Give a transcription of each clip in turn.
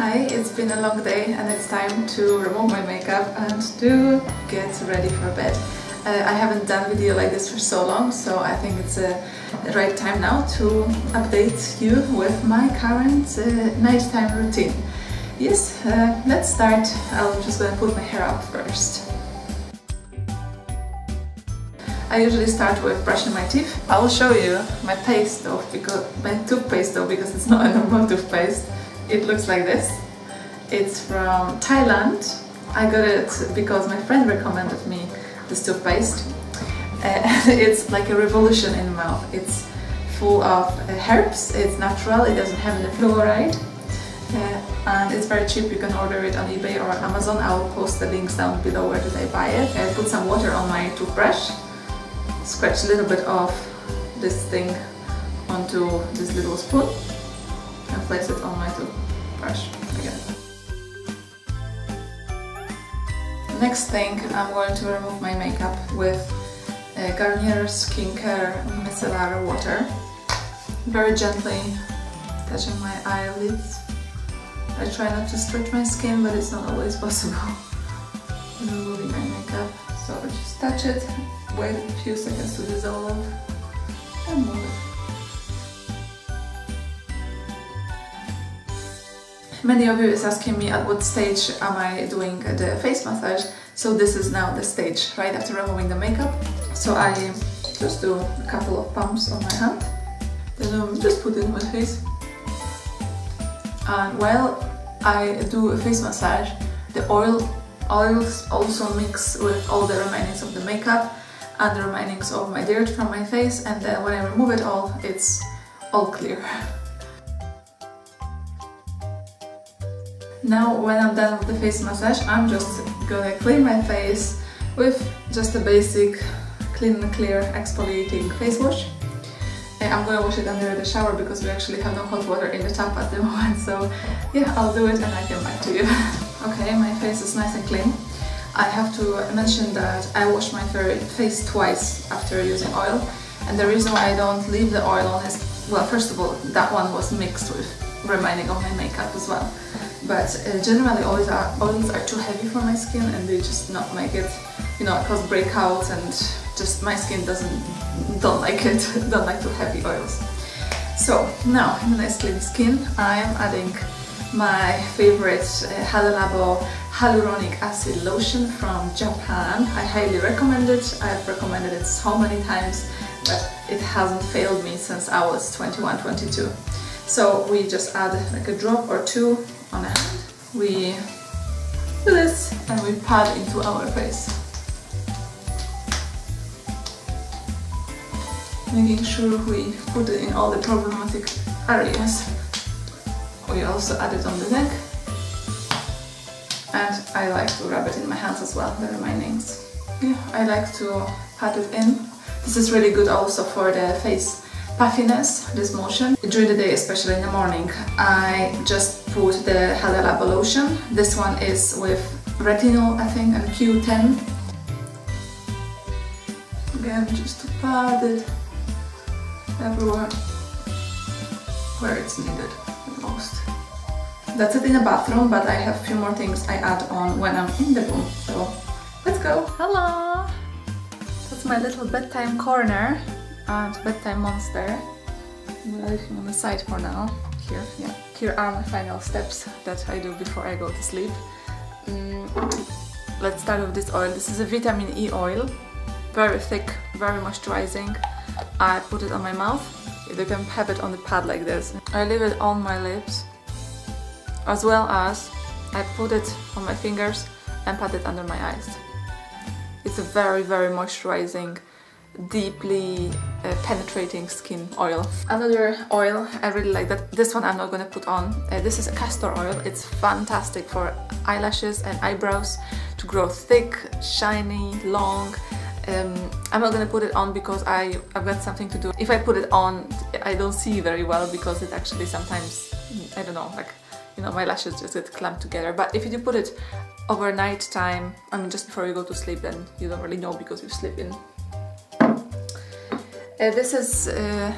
Hi, it's been a long day and it's time to remove my makeup and to get ready for bed. I haven't done a video like this for so long, so I think it's the right time now to update you with my current nighttime routine. Yes, let's start. I'm just gonna put my hair up first. I usually start with brushing my teeth. I will show you my paste though, because my toothpaste though, because it's not a normal toothpaste. It looks like this. It's from Thailand. I got it because my friend recommended me this toothpaste. It's like a revolution in the mouth. It's full of herbs. It's natural. It doesn't have any fluoride. And it's very cheap. You can order it on eBay or on Amazon. I will post the links down below where did I buy it. I put some water on my toothbrush. Scratch a little bit of this thing onto this little spoon. And place it on my toothbrush again. Next thing, I'm going to remove my makeup with Garnier Skincare Micellar Water. Very gently touching my eyelids. I try not to stretch my skin, but it's not always possible. Removing my makeup, so just touch it, wait a few seconds to dissolve, and move it. Many of you is asking me at what stage am I doing the face massage, so this is now the stage, right after removing the makeup. So I just do a couple of pumps on my hand, then I just put it in my face. And while I do a face massage, the oils also mix with all the remainings of the makeup and the remainings of my dirt from my face, and then when I remove it all, it's all clear. Now, when I'm done with the face massage, I'm just gonna clean my face with just a basic clean and clear exfoliating face wash. And I'm gonna wash it under the shower because we actually have no hot water in the tap at the moment, so yeah, I'll do it and I come back to you. Okay, my face is nice and clean. I have to mention that I wash my face twice after using oil, and the reason why I don't leave the oil on is, well, first of all, that one was mixed with remaining of my makeup as well. But generally oils are too heavy for my skin and they just not make it, you know, cause breakouts and just my skin don't like it, don't like too heavy oils. So now, in a nice clean skin, I'm adding my favorite Hada Labo Hyaluronic Acid Lotion from Japan. I highly recommend it, I've recommended it so many times, but it hasn't failed me since I was 21, 22. So we just add like a drop or two on a hand, we do this and we pat into our face, making sure we put it in all the problematic areas. We also add it on the neck, and I like to rub it in my hands as well, the remainings. Yeah, I like to pat it in. This is really good also for the face puffiness, this motion. During the day, especially in the morning, I just put the Hada Labo lotion. This one is with retinol, I think, and Q10. Again, just to pat it everywhere where it's needed the most. That's it in the bathroom, but I have a few more things I add on when I'm in the room, so let's go! Hello! That's my little bedtime corner. Bedtime monster. I'm gonna leave him on the side for now. Here, yeah. Here are my final steps that I do before I go to sleep. Let's start with this oil. This is a vitamin E oil. Very thick, very moisturizing. I put it on my mouth. You can have it on the pad like this. I leave it on my lips, as well as I put it on my fingers and pat it under my eyes. It's a very, very moisturizing, deeply penetrating skin oil. Another oil, I really like that. This one I'm not gonna put on. This is a castor oil. It's fantastic for eyelashes and eyebrows to grow thick, shiny, long. I'm not gonna put it on because I've got something to do. If I put it on, I don't see very well because it actually sometimes, I don't know, like, you know, my lashes just get clamped together. But if you do put it overnight time, I mean just before you go to sleep, then you don't really know because you sleep in. This is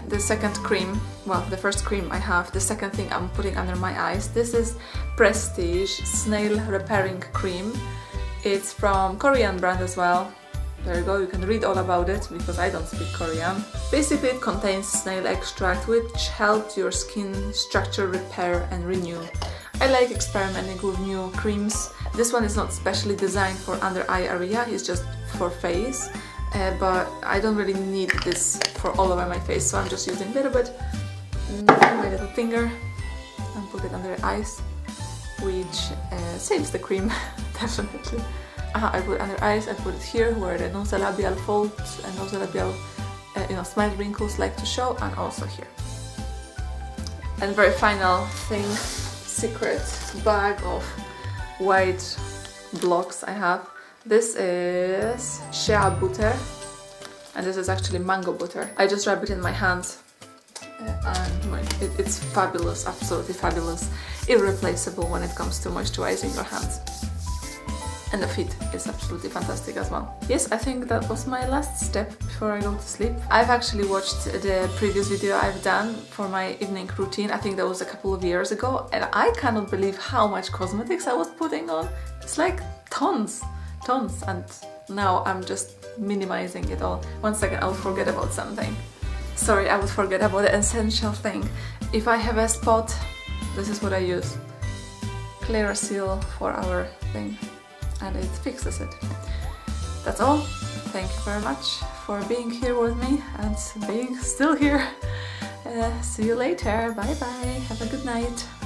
the second cream, well, the first cream I have, the second thing I'm putting under my eyes. This is Prestige Snail Repairing Cream. It's from Korean brand as well. There you go, you can read all about it because I don't speak Korean. Basically it contains snail extract which helps your skin structure repair and renew. I like experimenting with new creams. This one is not specially designed for under eye area, it's just for face. But I don't really need this for all over my face, so I'm just using a little bit with my little finger and put it under the eyes, which saves the cream, definitely. I put it under eyes, I put it here where the nasolabial folds and nasolabial smile wrinkles like to show, and also here. And very final thing, secret bag of white blocks I have. This is shea butter, and this is actually mango butter. I just rub it in my hands, and it's fabulous, absolutely fabulous, irreplaceable when it comes to moisturizing your hands. And the fit is absolutely fantastic as well. Yes, I think that was my last step before I go to sleep. I've actually watched the previous video I've done for my evening routine. I think that was a couple of years ago, and I cannot believe how much cosmetics I was putting on. It's like tons, and now I'm just minimizing it all. One second, I'll forget about something. Sorry, I would forget about the essential thing. If I have a spot, this is what I use. Clearasil for our thing, and it fixes it. That's all. Thank you very much for being here with me and being still here. See you later. Bye bye. Have a good night.